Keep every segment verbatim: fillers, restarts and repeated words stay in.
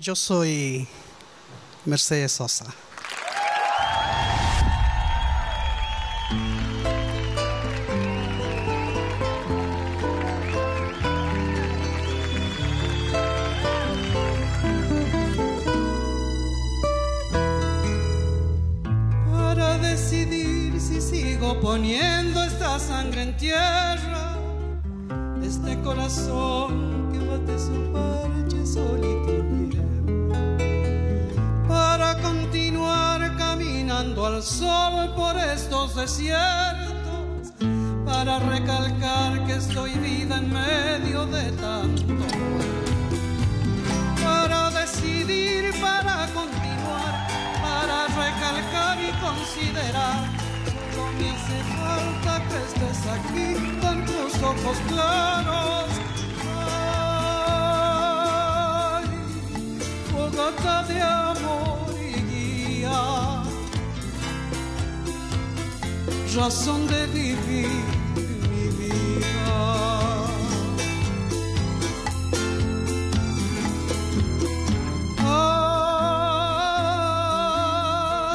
Yo soy Mercedes Sosa. Para decidir si sigo poniendo esta sangre en tierra, este corazón que bate su parche solito. Al sol por estos desiertos, para recalcar que estoy viva en medio de tanto, para decidir, para continuar, para recalcar y considerar. Solo me hace falta que estés aquí con tus ojos claros. Ay, Bogotá de amor y guía, razón de vivir mi vida.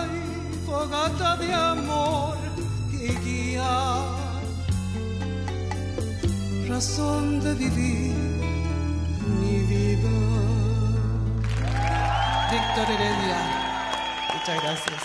Ay, fogata de amor que guía, razón de vivir mi vida. Víctor Heredia, muchas gracias.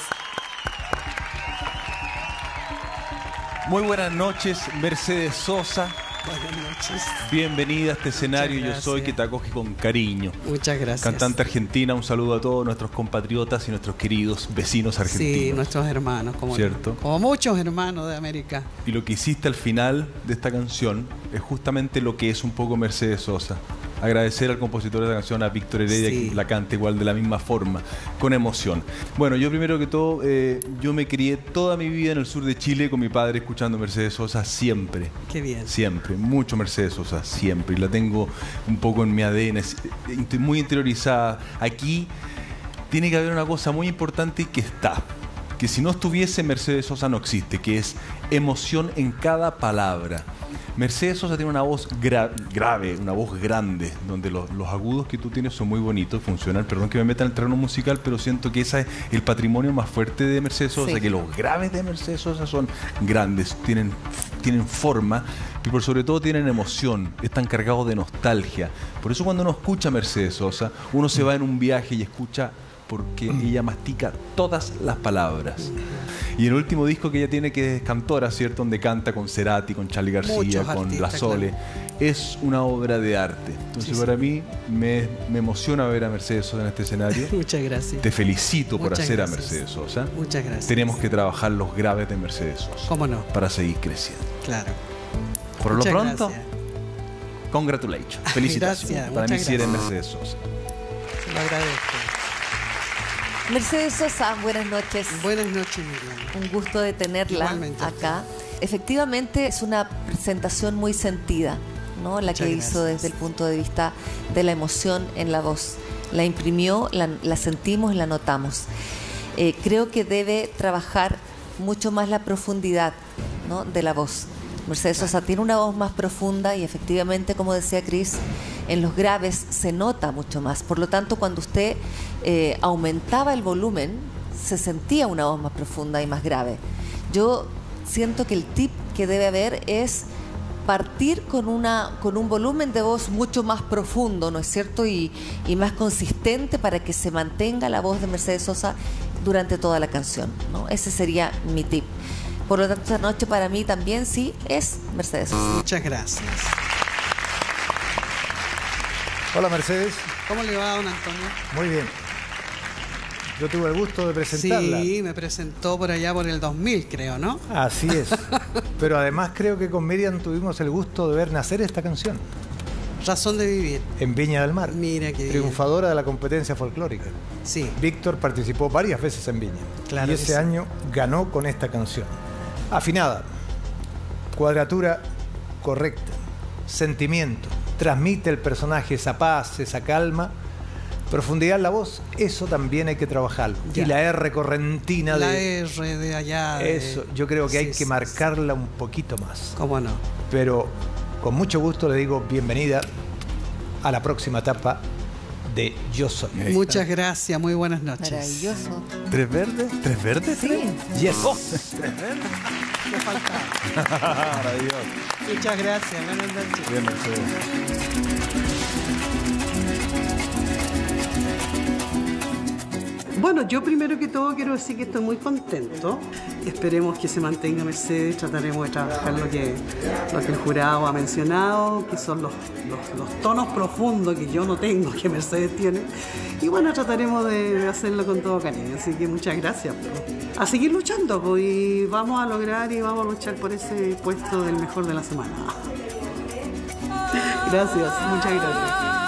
Muy buenas noches, Mercedes Sosa. Buenas noches. Bienvenida a este escenario Yo Soy, que te acoge con cariño. Muchas gracias. Cantante argentina, un saludo a todos nuestros compatriotas y nuestros queridos vecinos argentinos. Sí, nuestros hermanos, como, ¿cierto? Como muchos hermanos de América. Y lo que hiciste al final de esta canción es justamente lo que es un poco Mercedes Sosa. Agradecer al compositor de la canción, a Víctor Heredia, sí, que la canta igual de la misma forma, con emoción. Bueno, yo primero que todo, eh, yo me crié toda mi vida en el sur de Chile con mi padre escuchando Mercedes Sosa siempre. Qué bien. Siempre, mucho Mercedes Sosa, siempre. Y la tengo un poco en mi A D N, estoy muy interiorizada. Aquí tiene que haber una cosa muy importante que está, que si no estuviese Mercedes Sosa no existe, que es emoción en cada palabra. Mercedes Sosa tiene una voz gra grave, una voz grande, donde los, los agudos que tú tienes son muy bonitos, funcionan. Perdón que me meta en el terreno musical, pero siento que ese es el patrimonio más fuerte de Mercedes Sosa, sí, que los graves de Mercedes Sosa son grandes, tienen, tienen forma, pero sobre todo tienen emoción, están cargados de nostalgia. Por eso cuando uno escucha Mercedes Sosa, uno se va en un viaje y escucha, porque ella mastica todas las palabras. Y el último disco que ella tiene, que es Cantora, ¿cierto? Donde canta con Cerati, con Charly García, con La Sole. Claro. Es una obra de arte. Entonces, sí, para sí. mí, me, me emociona ver a Mercedes Sosa en este escenario. Muchas gracias. Te felicito Muchas por hacer gracias. a Mercedes Sosa. Muchas gracias. Tenemos que trabajar los graves de Mercedes Sosa. ¿Cómo no? Para seguir creciendo. Claro. Por Muchas lo pronto, gracias. Congratulations. Felicitaciones. Gracias. Para Muchas mí, si sí eres Mercedes Sosa. Se lo agradezco. Mercedes Sosa, buenas noches. Buenas noches, Miriam. Un gusto de tenerla Igualmente. acá. Efectivamente, es una presentación muy sentida, ¿no? La Muchas que gracias. hizo desde el punto de vista de la emoción en la voz. La imprimió, la, la sentimos, la notamos. Eh, creo que debe trabajar mucho más la profundidad, ¿no?, de la voz. Mercedes Sosa claro. tiene una voz más profunda y efectivamente, como decía Cris, en los graves se nota mucho más. Por lo tanto, cuando usted eh, aumentaba el volumen, se sentía una voz más profunda y más grave. Yo siento que el tip que debe haber es partir con, una, con un volumen de voz mucho más profundo, ¿no es cierto? Y, y más consistente para que se mantenga la voz de Mercedes Sosa durante toda la canción, ¿no? Ese sería mi tip. Por lo tanto, esta noche para mí también sí es Mercedes Sosa. Muchas gracias. Hola, Mercedes. ¿Cómo le va, don Antonio? Muy bien. Yo tuve el gusto de presentarla. Sí, me presentó por allá por el dos mil, creo, ¿no? Así es. Pero además creo que con Miriam tuvimos el gusto de ver nacer esta canción. Razón de vivir. En Viña del Mar. Mira qué Triunfadora bien. de la competencia folclórica. Sí. Víctor participó varias veces en Viña. Claro. Y ese sí. año ganó con esta canción. Afinada, cuadratura correcta, sentimiento, transmite el personaje esa paz, esa calma, profundidad en la voz, eso también hay que trabajarlo. Ya. Y la R correntina la de... La R de allá. De... Eso, yo creo que sí, hay que sí, marcarla sí. un poquito más. ¿Cómo no? Pero con mucho gusto le digo bienvenida a la próxima etapa de Yo Soy. Muchas gracias, muy buenas noches. Maravilloso. ¿Tres verdes? ¿Tres verdes? Sí. Tres? Yes. Oh. ¿Tres verdes? ¿Qué faltaba? Maravilloso. Muchas gracias, buenas noches. Bien, Mercedes. Bueno, yo primero que todo quiero decir que estoy muy contento. Esperemos que se mantenga Mercedes, trataremos de trabajar lo que, lo que el jurado ha mencionado, que son los, los, los tonos profundos que yo no tengo, que Mercedes tiene. Y bueno, trataremos de hacerlo con todo cariño, así que muchas gracias. A seguir luchando, pues, y vamos a lograr y vamos a luchar por ese puesto del mejor de la semana. Gracias, muchas gracias.